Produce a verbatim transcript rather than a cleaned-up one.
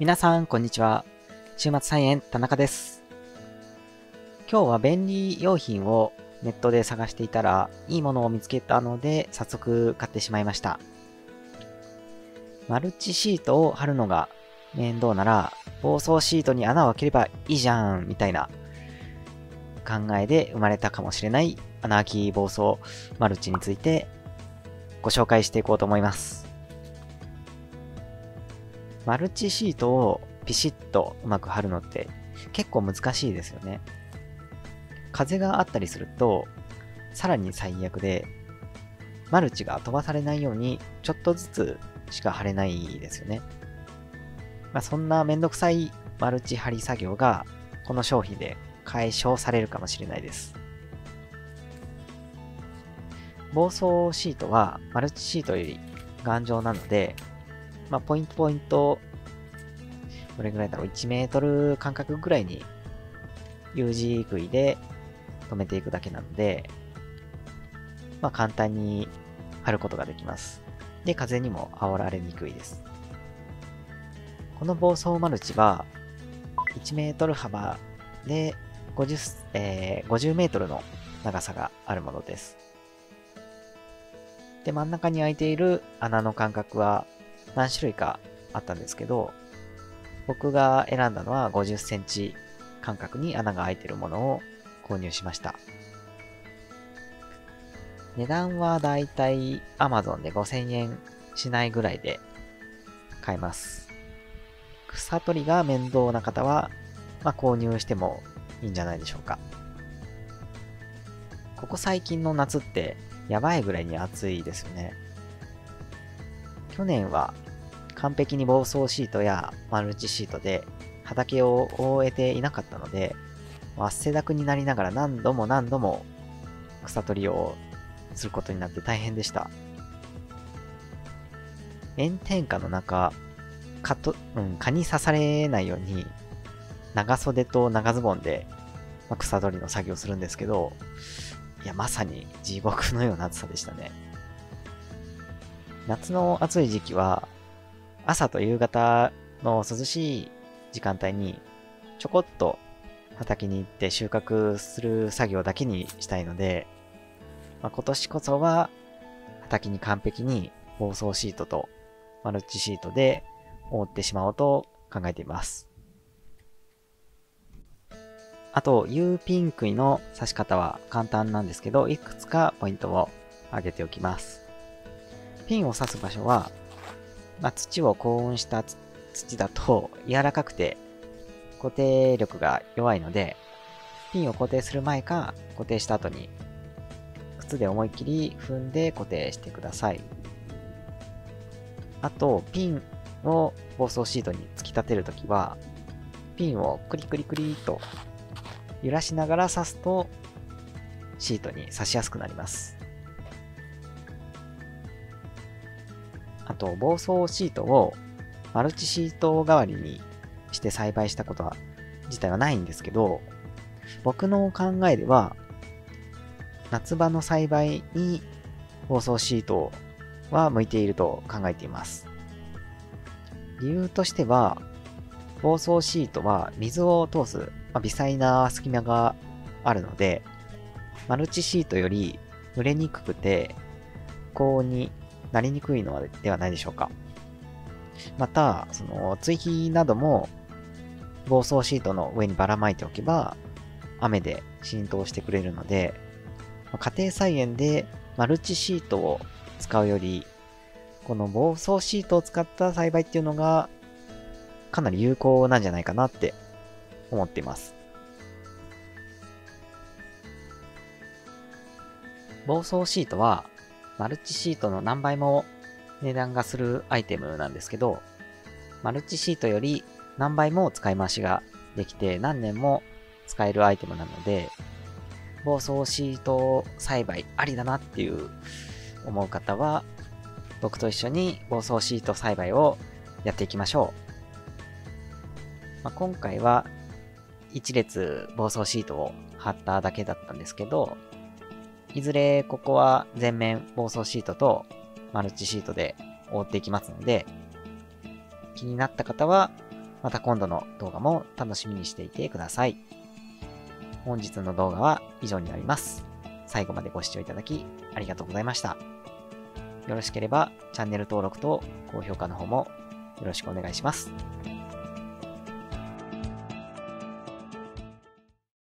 皆さん、こんにちは。週末菜園、田中です。今日は便利用品をネットで探していたら、いいものを見つけたので、早速買ってしまいました。マルチシートを貼るのが面倒なら、防草シートに穴を開ければいいじゃん、みたいな考えで生まれたかもしれない穴開き防草マルチについてご紹介していこうと思います。マルチシートをピシッとうまく貼るのって結構難しいですよね。風があったりするとさらに最悪で、マルチが飛ばされないようにちょっとずつしか貼れないですよね。まあ、そんなめんどくさいマルチ貼り作業がこの商品で解消されるかもしれないです。防草シートはマルチシートより頑丈なので、まあ、ポイントポイント、どれぐらいだろう、いちメートル間隔ぐらいに U 字杭で止めていくだけなので、まあ、簡単に貼ることができます。で、風にも煽られにくいです。この防草マルチは、いちメートル幅で50、えー、ごじゅうメートルの長さがあるものです。で、真ん中に開いている穴の間隔は、何種類かあったんですけど、僕が選んだのはごじゅっセンチ間隔に穴が開いてるものを購入しました。値段はだいたい アマゾン でごせんえんしないぐらいで買えます。草取りが面倒な方は、まあ、購入してもいいんじゃないでしょうか。ここ最近の夏ってやばいぐらいに暑いですよね。去年は完璧に防草シートやマルチシートで畑を覆えていなかったので、汗だくになりながら何度も何度も草取りをすることになって大変でした。炎天下の中、蚊と、うん、蚊に刺されないように長袖と長ズボンで草取りの作業するんですけど、いや、まさに地獄のような暑さでしたね。夏の暑い時期は、朝と夕方の涼しい時間帯にちょこっと畑に行って収穫する作業だけにしたいので、まあ、今年こそは畑に完璧に防草シートとマルチシートで覆ってしまおうと考えています。あと、Uピンクイの刺し方は簡単なんですけど、いくつかポイントを挙げておきます。ピンを刺す場所は、まあ、土を高温した土だと柔らかくて固定力が弱いので、ピンを固定する前か固定した後に靴で思いっきり踏んで固定してください。あと、ピンを防草シートに突き立てるときは、ピンをクリクリクリと揺らしながら刺すとシートに刺しやすくなります。あと、防草シートをマルチシート代わりにして栽培したことは自体はないんですけど、僕の考えでは夏場の栽培に防草シートは向いていると考えています。理由としては、防草シートは水を通す、まあ、微細な隙間があるので、マルチシートより濡れにくくて高温になりにくいのではないでしょうか。また、その追肥なども防草シートの上にばらまいておけば雨で浸透してくれるので、家庭菜園でマルチシートを使うより、この防草シートを使った栽培っていうのがかなり有効なんじゃないかなって思っています。防草シートはマルチシートの何倍も値段がするアイテムなんですけど、マルチシートより何倍も使い回しができて何年も使えるアイテムなので、防草シート栽培ありだなっていう思う方は、僕と一緒に防草シート栽培をやっていきましょう。まあ、今回はいちれつ防草シートを貼っただけだったんですけど、いずれここは全面防草シートとマルチシートで覆っていきますので、気になった方はまた今度の動画も楽しみにしていてください。本日の動画は以上になります。最後までご視聴いただきありがとうございました。よろしければチャンネル登録と高評価の方もよろしくお願いします。